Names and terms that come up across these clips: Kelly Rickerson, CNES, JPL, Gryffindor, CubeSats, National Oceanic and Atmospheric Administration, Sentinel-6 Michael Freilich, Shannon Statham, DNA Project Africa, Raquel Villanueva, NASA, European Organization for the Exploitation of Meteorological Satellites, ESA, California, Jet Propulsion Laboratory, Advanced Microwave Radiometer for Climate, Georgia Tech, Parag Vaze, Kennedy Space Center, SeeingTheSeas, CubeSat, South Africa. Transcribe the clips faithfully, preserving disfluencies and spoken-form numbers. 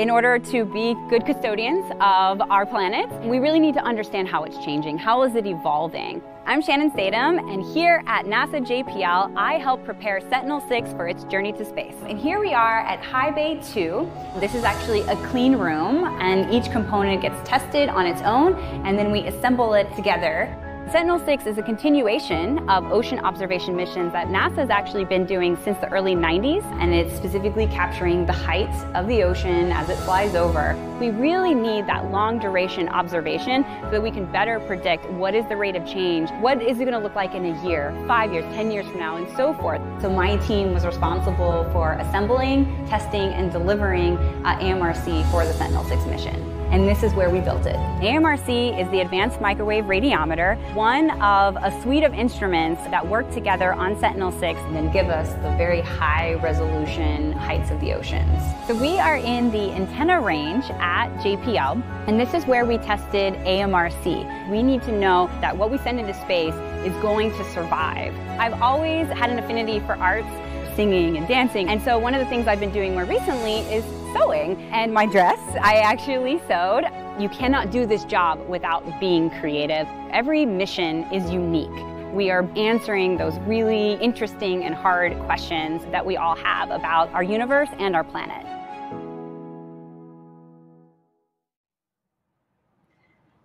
In order to be good custodians of our planet, we really need to understand how it's changing. How is it evolving? I'm Shannon Statham, and here at NASA J P L, I help prepare Sentinel six for its journey to space. And here we are at High Bay two. This is actually a clean room, and each component gets tested on its own, and then we assemble it together. Sentinel six is a continuation of ocean observation missions that NASA has actually been doing since the early nineties, and it's specifically capturing the height of the ocean as it flies over. We really need that long duration observation so that we can better predict what is the rate of change, what is it going to look like in a year, five years, ten years from now, and so forth. So my team was responsible for assembling, testing, and delivering uh, A M R C for the Sentinel six mission. And this is where we built it. The A M R C is the Advanced Microwave Radiometer, one of a suite of instruments that work together on Sentinel six and then give us the very high resolution heights of the oceans. So we are in the antenna range at J P L, and this is where we tested A M R C. We need to know that what we send into space is going to survive. I've always had an affinity for arts, singing and dancing, and so one of the things I've been doing more recently is sewing, and my dress I actually sewed. You cannot do this job without being creative. Every mission is unique. We are answering those really interesting and hard questions that we all have about our universe and our planet.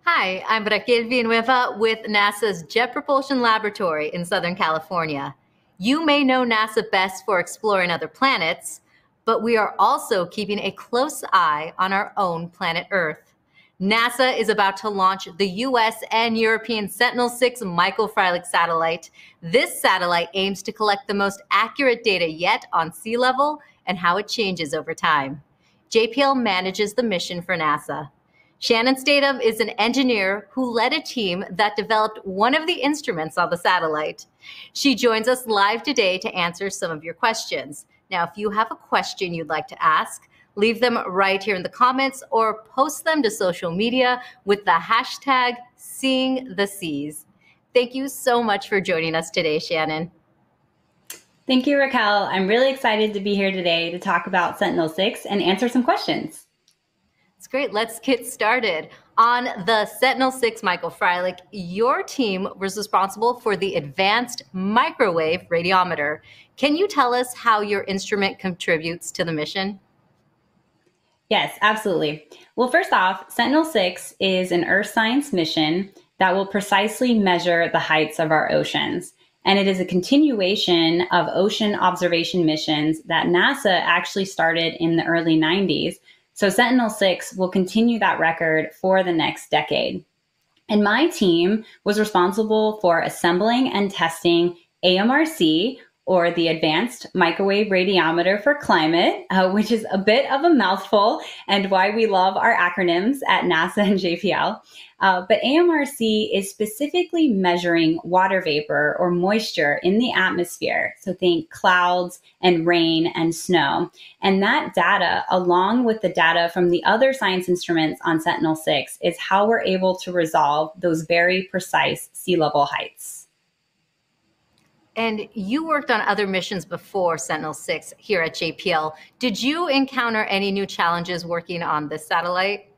Hi, I'm Raquel Villanueva with NASA's Jet Propulsion Laboratory in Southern California. You may know NASA best for exploring other planets, but we are also keeping a close eye on our own planet Earth. NASA is about to launch the U S and European Sentinel six Michael Freilich satellite. This satellite aims to collect the most accurate data yet on sea level and how it changes over time. J P L manages the mission for NASA. Shannon Statham is an engineer who led a team that developed one of the instruments on the satellite. She joins us live today to answer some of your questions. Now, if you have a question you'd like to ask, leave them right here in the comments or post them to social media with the hashtag SeeingTheSeas. Thank you so much for joining us today, Shannon. Thank you, Raquel. I'm really excited to be here today to talk about Sentinel six and answer some questions. That's great. Let's get started. On the Sentinel six Michael Freilich, your team was responsible for the Advanced Microwave Radiometer. Can you tell us how your instrument contributes to the mission? Yes, absolutely. Well, first off, Sentinel six is an Earth science mission that will precisely measure the heights of our oceans. And it is a continuation of ocean observation missions that NASA actually started in the early nineties. So Sentinel six will continue that record for the next decade. And my team was responsible for assembling and testing A M R C, or the Advanced Microwave Radiometer for Climate, uh, which is a bit of a mouthful and why we love our acronyms at NASA and J P L. Uh, but A M R C is specifically measuring water vapor or moisture in the atmosphere. So think clouds and rain and snow. And that data, along with the data from the other science instruments on Sentinel six, is how we're able to resolve those very precise sea level heights. And you worked on other missions before Sentinel six here at J P L. Did you encounter any new challenges working on this satellite?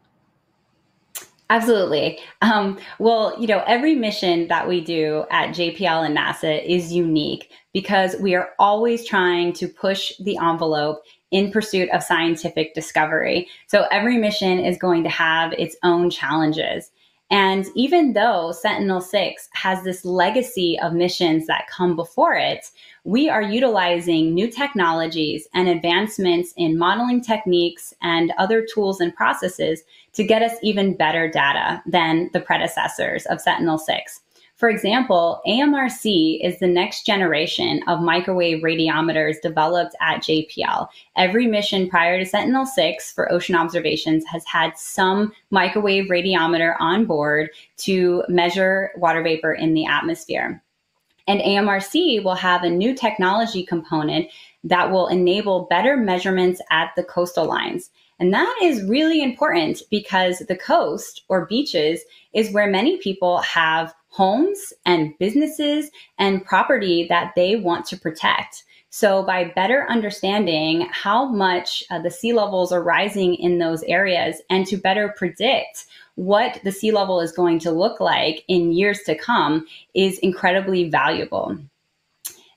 Absolutely. Um, well, you know, every mission that we do at J P L and NASA is unique because we are always trying to push the envelope in pursuit of scientific discovery. So every mission is going to have its own challenges. And even though Sentinel six has this legacy of missions that come before it, we are utilizing new technologies and advancements in modeling techniques and other tools and processes to get us even better data than the predecessors of Sentinel six. For example, A M R C is the next generation of microwave radiometers developed at J P L. Every mission prior to Sentinel six for ocean observations has had some microwave radiometer on board to measure water vapor in the atmosphere. And A M R C will have a new technology component that will enable better measurements at the coastal lines. And that is really important because the coast or beaches is where many people have homes and businesses and property that they want to protect. So by better understanding how much uh, the sea levels are rising in those areas, and to better predict what the sea level is going to look like in years to come, is incredibly valuable.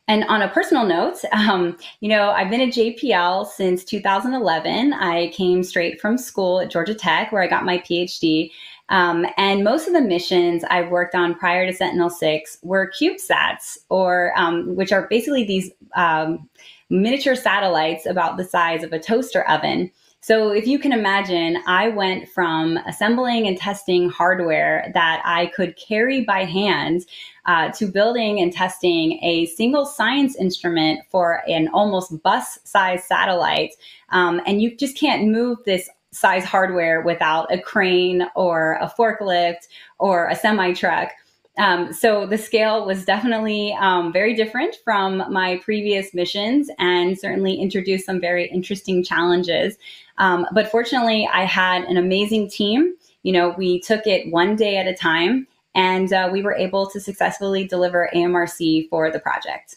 And on a personal note, um, you know, I've been at J P L since two thousand eleven. I came straight from school at Georgia Tech, where I got my PhD. Um, and most of the missions I've worked on prior to Sentinel six were CubeSats, or um, which are basically these um, miniature satellites about the size of a toaster oven. So if you can imagine, I went from assembling and testing hardware that I could carry by hand uh, to building and testing a single science instrument for an almost bus-sized satellite. Um, and you just can't move this size hardware without a crane or a forklift or a semi-truck. Um, so the scale was definitely um, very different from my previous missions, and certainly introduced some very interesting challenges. Um, but fortunately, I had an amazing team. You know, we took it one day at a time, and uh, we were able to successfully deliver A M R C for the project.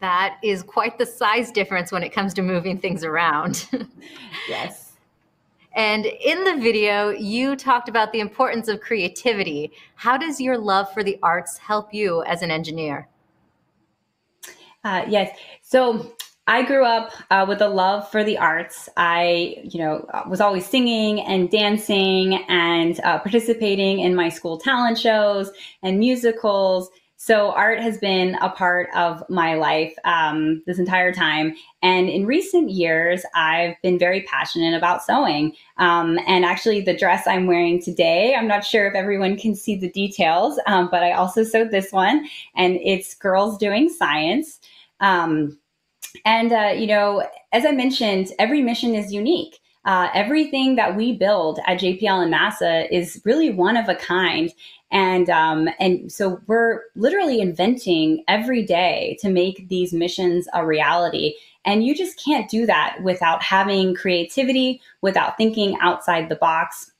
That is quite the size difference when it comes to moving things around. Yes. And in the video, you talked about the importance of creativity. How does your love for the arts help you as an engineer? Uh, yes. So I grew up uh, with a love for the arts. I, you know, was always singing and dancing and uh, participating in my school talent shows and musicals. So art has been a part of my life um, this entire time. And in recent years, I've been very passionate about sewing. Um, and actually, the dress I'm wearing today, I'm not sure if everyone can see the details, um, but I also sewed this one, and it's Girls Doing Science. Um, and, uh, you know, as I mentioned, every mission is unique. Uh, everything that we build at J P L and NASA is really one of a kind. And um, and so we're literally inventing every day to make these missions a reality. And you just can't do that without having creativity, without thinking outside the box.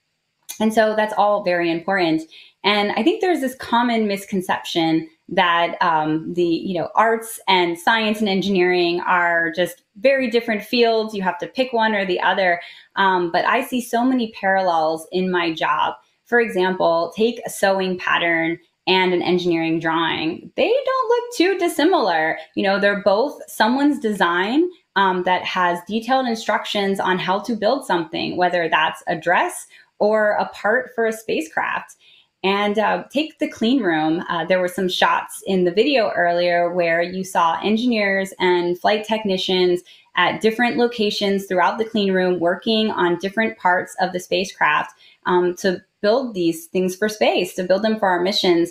And so that's all very important. And I think there's this common misconception that um, the you know arts and science and engineering are just very different fields. You have to pick one or the other. Um, but I see so many parallels in my job. For example, take a sewing pattern and an engineering drawing. They don't look too dissimilar. You know, they're both someone's design um, that has detailed instructions on how to build something, whether that's a dress or a part for a spacecraft. And uh, take the clean room. Uh, there were some shots in the video earlier where you saw engineers and flight technicians at different locations throughout the clean room working on different parts of the spacecraft um, to build these things for space, to build them for our missions.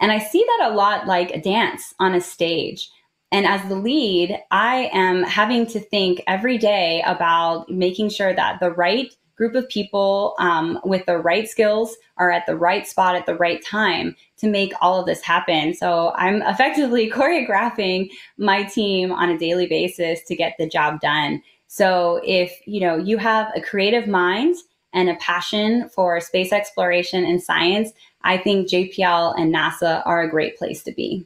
And I see that a lot like a dance on a stage. And as the lead, I am having to think every day about making sure that the right group of people um, with the right skills are at the right spot at the right time to make all of this happen. So I'm effectively choreographing my team on a daily basis to get the job done. So if you know you have a creative mind and a passion for space exploration and science, I think J P L and NASA are a great place to be.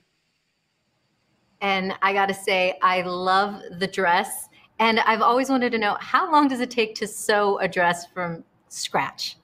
And I gotta say, I love the dress. And I've always wanted to know, how long does it take to sew a dress from scratch?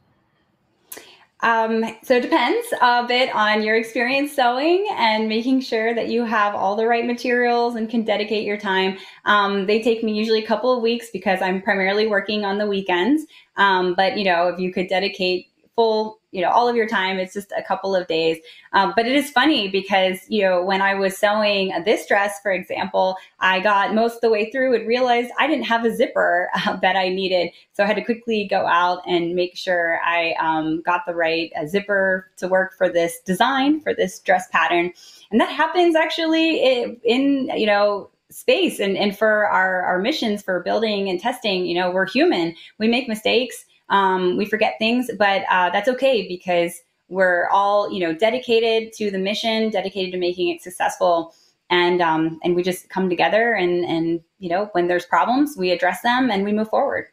Um, so it depends a bit on your experience sewing and making sure that you have all the right materials and can dedicate your time. Um, they take me usually a couple of weeks because I'm primarily working on the weekends. Um, but, you know, if you could dedicate full, you know, all of your time, it's just a couple of days. Um, but it is funny because, you know, when I was sewing this dress, for example, I got most of the way through and realized I didn't have a zipper uh, that I needed. So I had to quickly go out and make sure I um, got the right uh, zipper to work for this design, for this dress pattern. And that happens actually in, in you know, space and, and for our, our missions for building and testing. You know, we're human. We make mistakes. Um, we forget things, but uh, that's okay because we're all, you know, dedicated to the mission, dedicated to making it successful, and um, and we just come together and and you know, when there's problems, we address them and we move forward.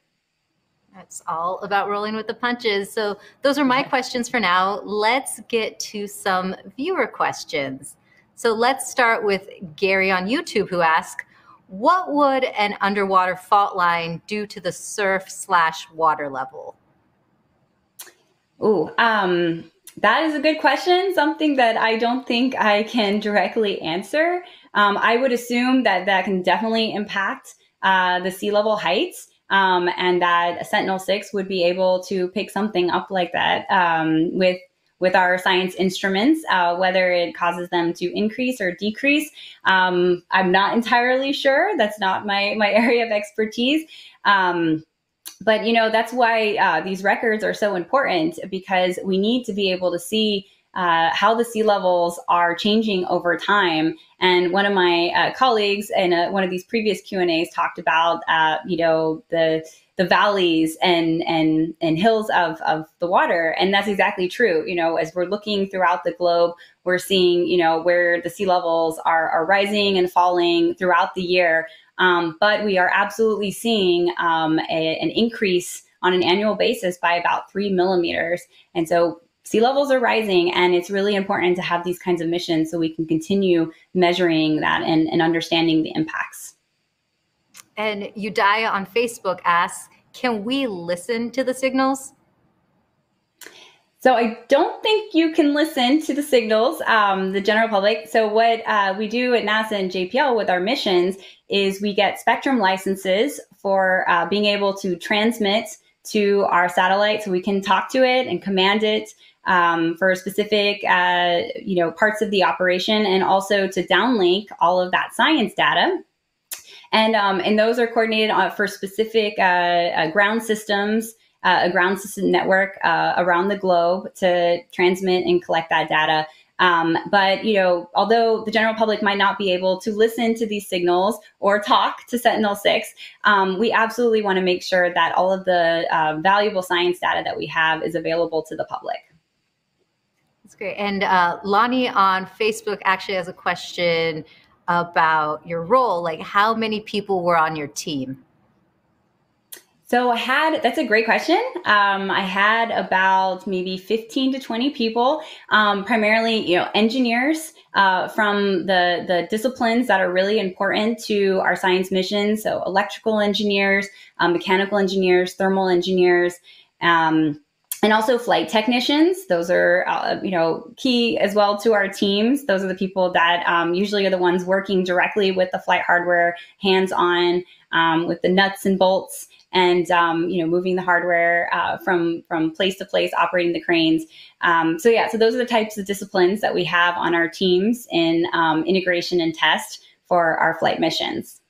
That's all about rolling with the punches. So those are my questions for now. Let's get to some viewer questions. So let's start with Gary on YouTube, who asks, what would an underwater fault line do to the surf slash water level? Ooh, um, that is a good question. Something that I don't think I can directly answer. Um, I would assume that that can definitely impact uh, the sea level heights, um, and that Sentinel six would be able to pick something up like that um, with with our science instruments, uh, whether it causes them to increase or decrease. Um, I'm not entirely sure. That's not my, my area of expertise. Um, but, you know, that's why uh, these records are so important, because we need to be able to see uh, how the sea levels are changing over time. And one of my uh, colleagues in a, one of these previous Q and A's talked about, uh, you know, the the valleys and and and hills of of the water, and that's exactly true. You know, as we're looking throughout the globe, we're seeing, you know, where the sea levels are are rising and falling throughout the year. Um, but we are absolutely seeing um, a, an increase on an annual basis by about three millimeters, and so sea levels are rising, and it's really important to have these kinds of missions so we can continue measuring that and, and understanding the impacts. And Udaya on Facebook asks, can we listen to the signals? So I don't think you can listen to the signals, um, the general public. So what uh, we do at NASA and J P L with our missions is we get spectrum licenses for uh, being able to transmit to our satellite, so we can talk to it and command it um, for specific, uh, you know, parts of the operation, and also to downlink all of that science data. And um, and those are coordinated uh, for specific uh, uh, ground systems, uh, a ground system network uh, around the globe to transmit and collect that data. Um, but, you know, although the general public might not be able to listen to these signals or talk to Sentinel six, um, we absolutely want to make sure that all of the uh, valuable science data that we have is available to the public. That's great. And uh, Lonnie on Facebook actually has a question about your role, like how many people were on your team? So I had, that's a great question. Um, I had about maybe fifteen to twenty people, um, primarily, you know, engineers uh, from the, the disciplines that are really important to our science mission. So electrical engineers, um, mechanical engineers, thermal engineers, um, and also flight technicians. Those are, uh, you know, key as well to our teams. Those are the people that um, usually are the ones working directly with the flight hardware, hands-on um, with the nuts and bolts, and um, you know, moving the hardware uh, from from place to place, operating the cranes. Um, so yeah, so those are the types of disciplines that we have on our teams in um, integration and test for our flight missions.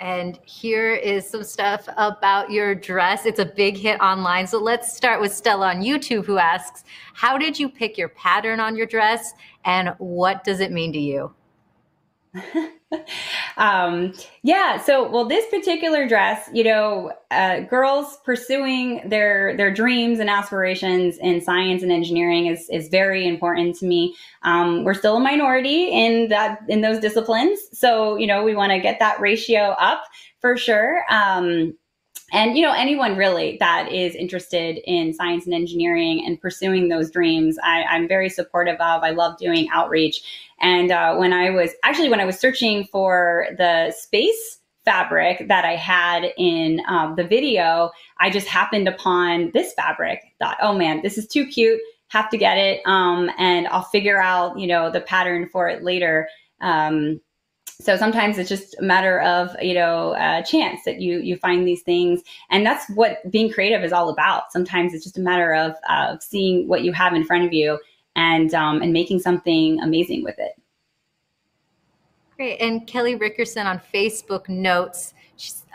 And here is some stuff about your dress. It's a big hit online. So let's start with Stella on YouTube, who asks, how did you pick your pattern on your dress, and what does it mean to you? um, yeah, so, well, this particular dress, you know, uh, girls pursuing their, their dreams and aspirations in science and engineering is, is very important to me. Um, we're still a minority in that, in those disciplines. So, you know, we want to get that ratio up for sure. Um, And, you know, anyone really that is interested in science and engineering and pursuing those dreams, I, I'm very supportive of. I love doing outreach. And uh, when I was actually when I was searching for the space fabric that I had in um, the video, I just happened upon this fabric. Thought, oh, man, this is too cute. Have to get it. Um, and I'll figure out, you know, the pattern for it later. Um So sometimes it's just a matter of, you know, uh, chance that you you find these things. And that's what being creative is all about. Sometimes it's just a matter of, uh, of seeing what you have in front of you and, um, and making something amazing with it. Great. And Kelly Rickerson on Facebook notes,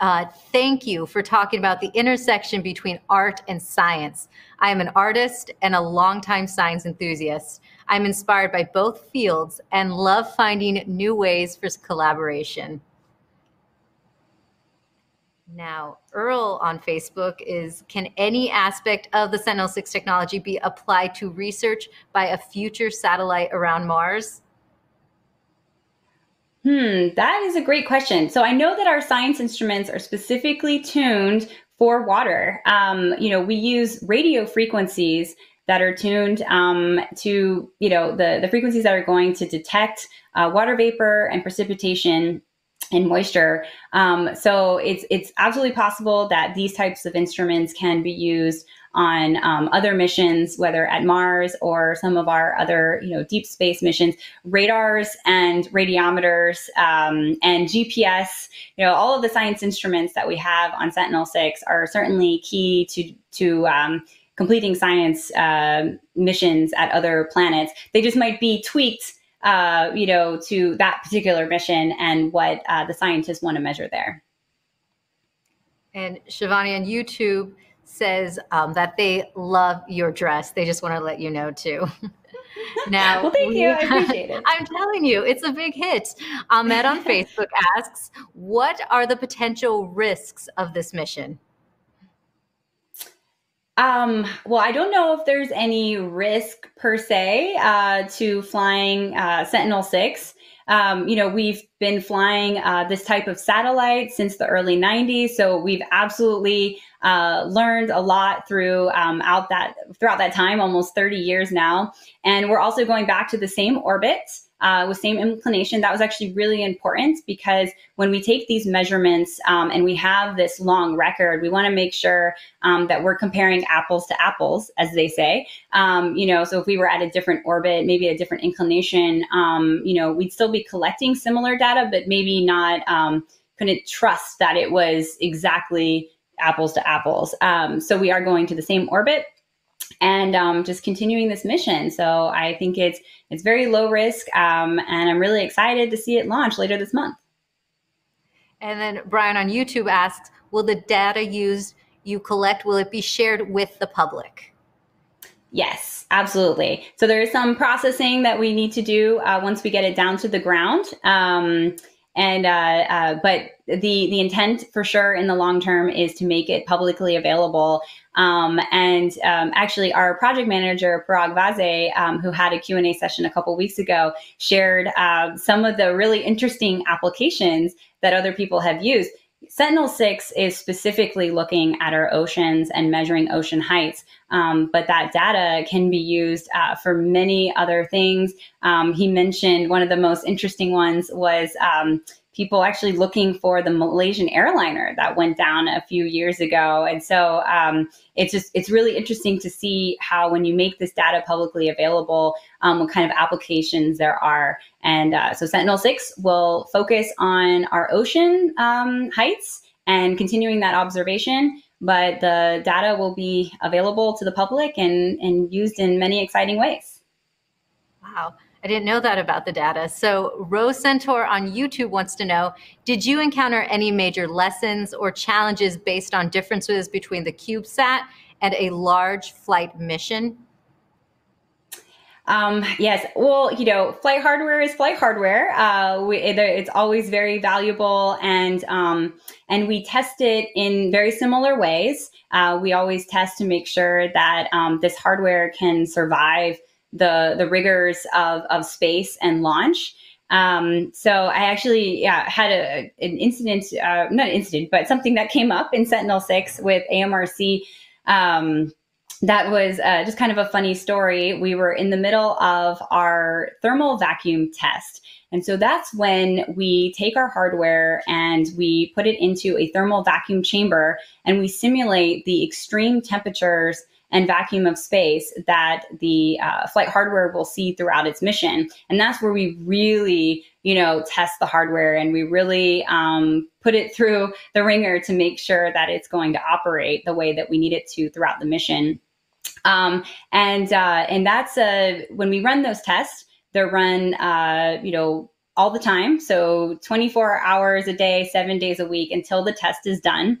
uh, thank you for talking about the intersection between art and science. I am an artist and a longtime science enthusiast. I'm inspired by both fields and love finding new ways for collaboration. Now, Earl on Facebook is, can any aspect of the Sentinel six technology be applied to research by a future satellite around Mars? Hmm, that is a great question. So I know that our science instruments are specifically tuned for water. Um, you know, we use radio frequencies that are tuned um, to, you know, the, the frequencies that are going to detect uh, water vapor and precipitation and moisture. Um, so it's, it's absolutely possible that these types of instruments can be used on um, other missions, whether at Mars or some of our other, you know, deep space missions. Radars and radiometers um, and G P S, you know, all of the science instruments that we have on Sentinel six are certainly key to, to um, completing science uh, missions at other planets. They just might be tweaked, uh, you know, to that particular mission and what uh, the scientists want to measure there. And Shivani on YouTube says um, that they love your dress. They just want to let you know too. Now, well, thank you. I appreciate it. I'm telling you, it's a big hit. Ahmed on Facebook asks, what are the potential risks of this mission? Um, well, I don't know if there's any risk per se uh, to flying uh, Sentinel six. Um, you know, we've been flying uh, this type of satellite since the early nineties, so we've absolutely uh, learned a lot through um, out that throughout that time, almost thirty years now. And we're also going back to the same orbit uh, with same inclination. That was actually really important because when we take these measurements um, and we have this long record, we want to make sure um, that we're comparing apples to apples, as they say. Um, you know, so if we were at a different orbit, maybe a different inclination, um, you know, we'd still be collecting similar data, but maybe not um, couldn't trust that it was exactly apples to apples. Um, so we are going to the same orbit and um, just continuing this mission. So I think it's it's very low risk, um, and I'm really excited to see it launch later this month. And then Brian on YouTube asks, will the data used you collect, will it be shared with the public? Yes, absolutely. So there is some processing that we need to do uh, once we get it down to the ground. Um, And, uh, uh, but the, the intent for sure in the long term is to make it publicly available. Um, and, um, actually our project manager, Parag Vaze, um, who had a Q and A session a couple weeks ago, shared, uh, some of the really interesting applications that other people have used. Sentinel six is specifically looking at our oceans and measuring ocean heights, um, but that data can be used uh, for many other things. Um, he mentioned one of the most interesting ones was um, people actually looking for the Malaysian airliner that went down a few years ago. And so um, it's just it's really interesting to see how when you make this data publicly available, um, what kind of applications there are. And uh, so Sentinel six will focus on our ocean um, heights and continuing that observation, but the data will be available to the public and, and used in many exciting ways. Wow, I didn't know that about the data. So Rose Centaur on YouTube wants to know, did you encounter any major lessons or challenges based on differences between the CubeSat and a large flight mission? Um, yes. Well, you know, flight hardware is flight hardware. Uh, we, it, it's always very valuable, and um, and we test it in very similar ways. Uh, we always test to make sure that um, this hardware can survive the the rigors of of space and launch. Um, so I actually yeah, had a an incident, uh, not an incident, but something that came up in Sentinel six with A M R C. Um, That was uh, just kind of a funny story. We were in the middle of our thermal vacuum test. And so that's when we take our hardware and we put it into a thermal vacuum chamber and we simulate the extreme temperatures and vacuum of space that the uh, flight hardware will see throughout its mission. And that's where we really, you know, test the hardware and we really um, put it through the ringer to make sure that it's going to operate the way that we need it to throughout the mission. Um, and uh, and that's uh, when we run those tests, they're run, uh, you know, all the time. So twenty-four hours a day, seven days a week until the test is done.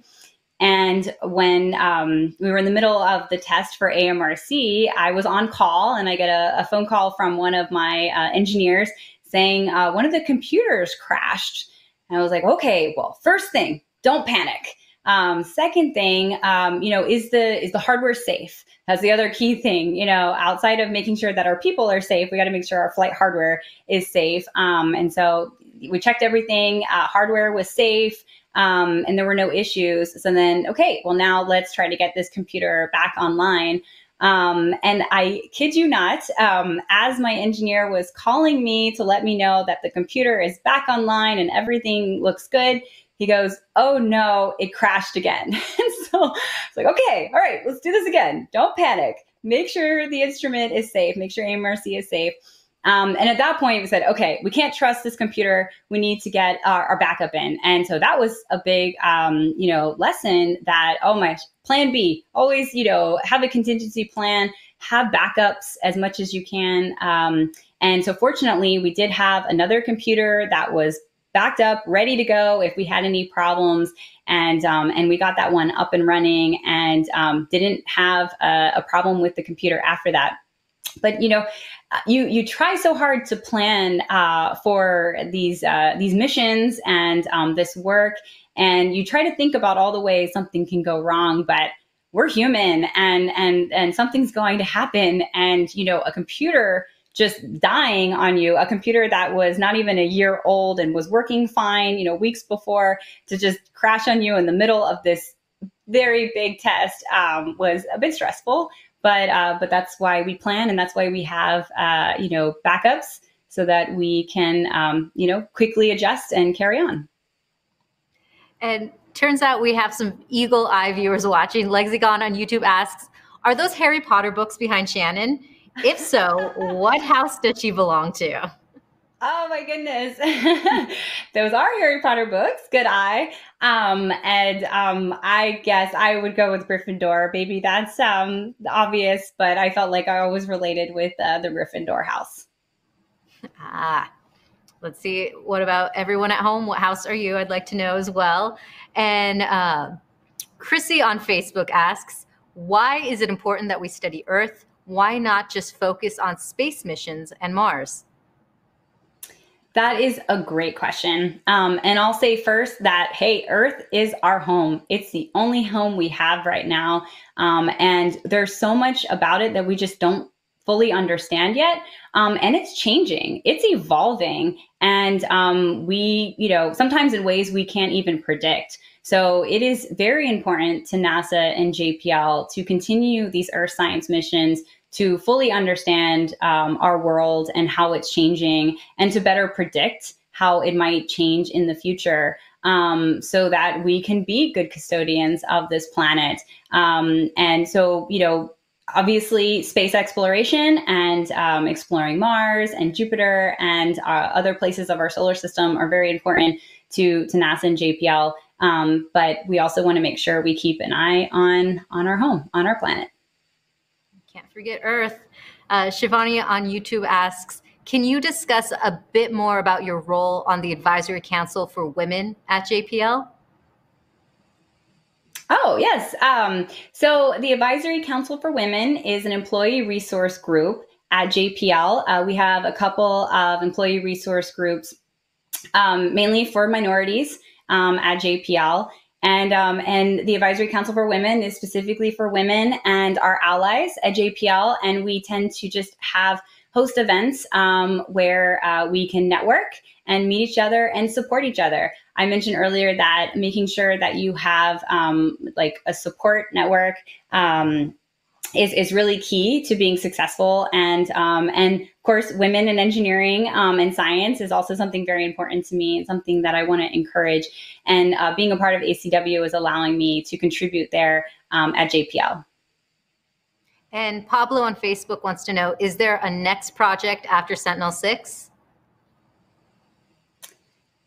And when um, we were in the middle of the test for A M R C, I was on call and I get a, a phone call from one of my uh, engineers saying uh, one of the computers crashed. And I was like, okay, well, first thing, don't panic. Um, second thing, um, you know, is the is the hardware safe? That's the other key thing, you know, outside of making sure that our people are safe, we got to make sure our flight hardware is safe. Um, and so we checked everything. Uh, hardware was safe, um, and there were no issues. So then, okay, well, now let's try to get this computer back online. Um, and I kid you not, um, as my engineer was calling me to let me know that the computer is back online and everything looks good, he goes, "Oh no, it crashed again." And so it's like, okay, all right, let's do this again. Don't panic. Make sure the instrument is safe. Make sure A M R C is safe. Um, and at that point, we said, okay, we can't trust this computer. We need to get our, our backup in. And so that was a big, um, you know, lesson that, oh my, plan B, always, you know, have a contingency plan, have backups as much as you can. Um, and so fortunately, we did have another computer that was backed up, ready to go if we had any problems. And um, and we got that one up and running, and um, didn't have a, a problem with the computer after that. But, you know, you you try so hard to plan uh, for these uh, these missions and um, this work, and you try to think about all the ways something can go wrong. But we're human, and and and something's going to happen. And, you know, a computer just dying on you, a computer that was not even a year old and was working fine, you know, weeks before, to just crash on you in the middle of this very big test um, was a bit stressful. But uh, but that's why we plan, and that's why we have uh, you know, backups, so that we can um, you know, quickly adjust and carry on. And turns out we have some eagle eye viewers watching. Lexigon on YouTube asks, "Are those Harry Potter books behind Shannon? If so, what house does she belong to?" Oh my goodness. Those are Harry Potter books. Good eye. Um, and um, I guess I would go with Gryffindor. Maybe that's um, obvious, but I felt like I always related with uh, the Gryffindor house. Ah, let's see. What about everyone at home? What house are you? I'd like to know as well. And uh, Chrissy on Facebook asks, "Why is it important that we study Earth? Why not just focus on space missions and Mars?" That is a great question. Um, and I'll say first that, hey, Earth is our home. It's the only home we have right now. Um, and there's so much about it that we just don't fully understand yet. Um, and it's changing, it's evolving. And um, we, you know, sometimes in ways we can't even predict. So it is very important to NASA and J P L to continue these Earth science missions to fully understand um, our world and how it's changing, and to better predict how it might change in the future, um, so that we can be good custodians of this planet. Um, and so, you know, obviously space exploration and um, exploring Mars and Jupiter and uh, other places of our solar system are very important to, to NASA and J P L. Um, but we also want to make sure we keep an eye on, on our home, on our planet. Can't forget Earth. Uh, Shivani on YouTube asks, "Can you discuss a bit more about your role on the Advisory Council for Women at J P L?" Oh, yes. Um, so the Advisory Council for Women is an employee resource group at J P L. Uh, we have a couple of employee resource groups, um, mainly for minorities um, at J P L. And, um, and the Advisory Council for Women is specifically for women and our allies at J P L. And we tend to just have host events um, where uh, we can network and meet each other and support each other. I mentioned earlier that making sure that you have um, like a support network um, is, is really key to being successful. And, um, and of course, women in engineering um, and science is also something very important to me and something that I want to encourage. And uh, being a part of A C W is allowing me to contribute there um, at J P L. And Pablo on Facebook wants to know, is there a next project after Sentinel six?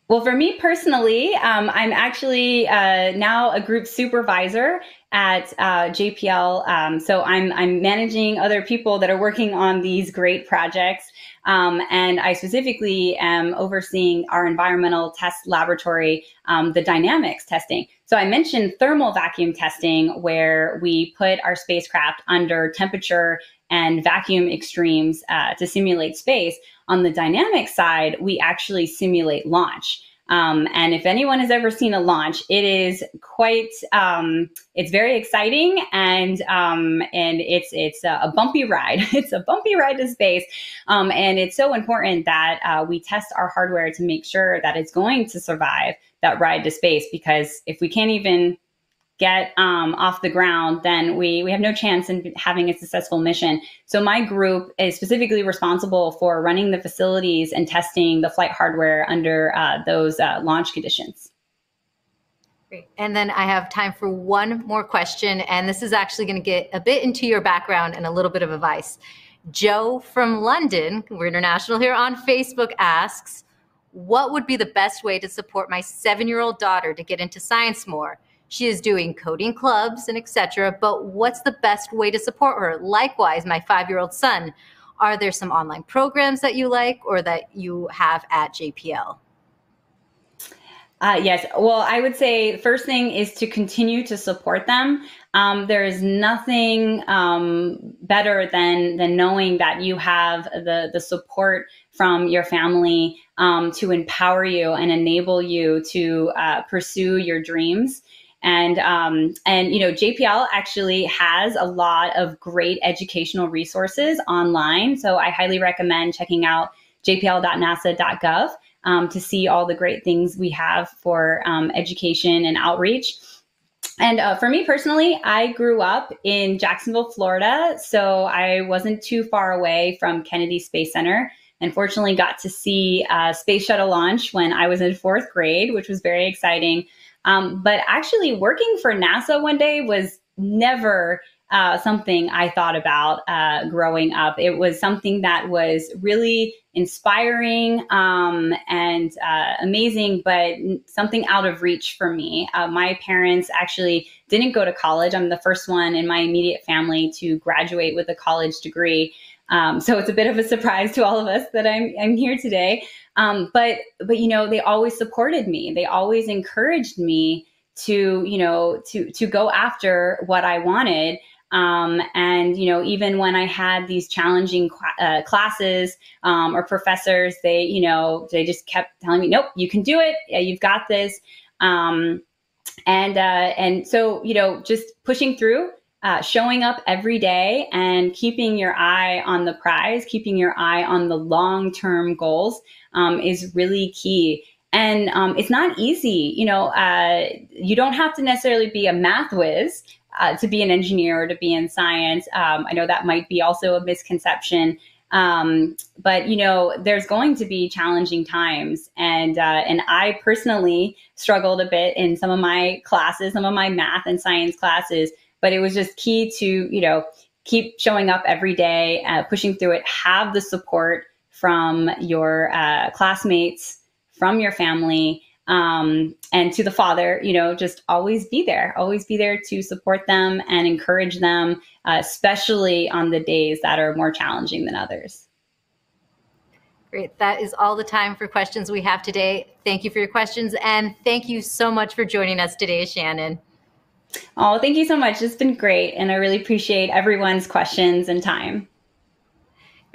Well, for me personally, um, I'm actually uh, now a group supervisor at uh, J P L. Um, so I'm, I'm managing other people that are working on these great projects. Um, and I specifically am overseeing our environmental test laboratory, um, the dynamics testing. So I mentioned thermal vacuum testing, where we put our spacecraft under temperature and vacuum extremes uh, to simulate space. On the dynamic side, we actually simulate launch. Um, and if anyone has ever seen a launch, it is quite, um, it's very exciting, and um, and it's it's a, a bumpy ride. It's a bumpy ride to space. Um, and it's so important that uh, we test our hardware to make sure that it's going to survive that ride to space, because if we can't even get um, off the ground, then we, we have no chance in having a successful mission. So my group is specifically responsible for running the facilities and testing the flight hardware under uh, those uh, launch conditions. Great. And then I have time for one more question, and this is actually going to get a bit into your background and a little bit of advice. Joe from London, we're international here, on Facebook asks, what would be the best way to support my seven-year-old daughter to get into science more? She is doing coding clubs and et cetera, but what's the best way to support her? Likewise, my five-year-old son, are there some online programs that you like or that you have at J P L? Uh, yes. Well, I would say the first thing is to continue to support them. Um, there is nothing um, better than than knowing that you have the the support from your family um, to empower you and enable you to uh, pursue your dreams. And um, and you know, J P L actually has a lot of great educational resources online. So I highly recommend checking out J P L dot nasa dot gov. Um, to see all the great things we have for um, education and outreach. And uh, for me personally, I grew up in Jacksonville, Florida, so I wasn't too far away from Kennedy Space Center, and fortunately got to see a uh, space shuttle launch when I was in fourth grade, which was very exciting. Um, but actually working for NASA one day was never Uh, something I thought about uh, growing up. It was something that was really inspiring um, and uh, amazing, but something out of reach for me. Uh, my parents actually didn't go to college. I'm the first one in my immediate family to graduate with a college degree. Um, so it's a bit of a surprise to all of us that I'm, I'm here today. Um, but, but, you know, they always supported me. They always encouraged me to, you know, to, to go after what I wanted. Um, and, you know, even when I had these challenging uh, classes um, or professors, they, you know, they just kept telling me, nope, you can do it. Yeah, you've got this. Um, and, uh, and so, you know, just pushing through, uh, showing up every day and keeping your eye on the prize, keeping your eye on the long-term goals um, is really key. And um, it's not easy. You know, uh, you don't have to necessarily be a math whiz Uh, to be an engineer or to be in science. Um, I know that might be also a misconception, um, but you know, there's going to be challenging times. And, uh, and I personally struggled a bit in some of my classes, some of my math and science classes, but it was just key to, you know, keep showing up every day, uh, pushing through it, have the support from your uh, classmates, from your family, Um, and to the father, you know, just always be there, always be there to support them and encourage them, uh, especially on the days that are more challenging than others. Great. That is all the time for questions we have today. Thank you for your questions. And thank you so much for joining us today, Shannon. Oh, thank you so much. It's been great. And I really appreciate everyone's questions and time.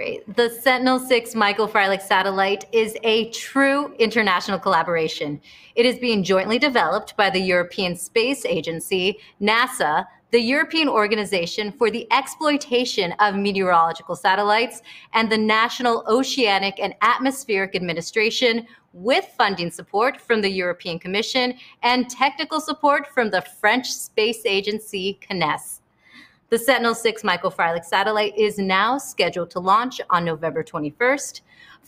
Great. The Sentinel six Michael Freilich satellite is a true international collaboration. It is being jointly developed by the European Space Agency, NASA, the European Organization for the Exploitation of Meteorological Satellites, and the National Oceanic and Atmospheric Administration, with funding support from the European Commission and technical support from the French space agency C N E S. The Sentinel six Michael Freilich satellite is now scheduled to launch on November twenty-first.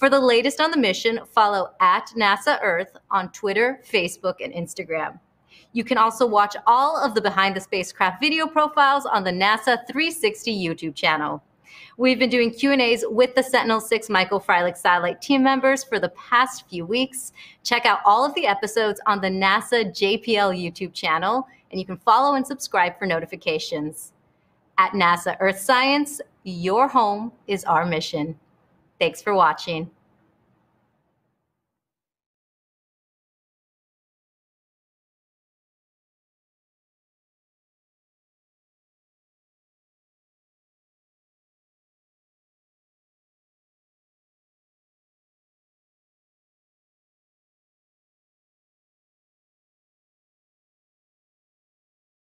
For the latest on the mission, follow at NASA Earth on Twitter, Facebook, and Instagram. You can also watch all of the Behind the Spacecraft video profiles on the NASA three sixty YouTube channel. We've been doing Q and A's with the Sentinel six Michael Freilich satellite team members for the past few weeks. Check out all of the episodes on the NASA J P L YouTube channel, and you can follow and subscribe for notifications. At NASA Earth Science, your home is our mission. Thanks for watching.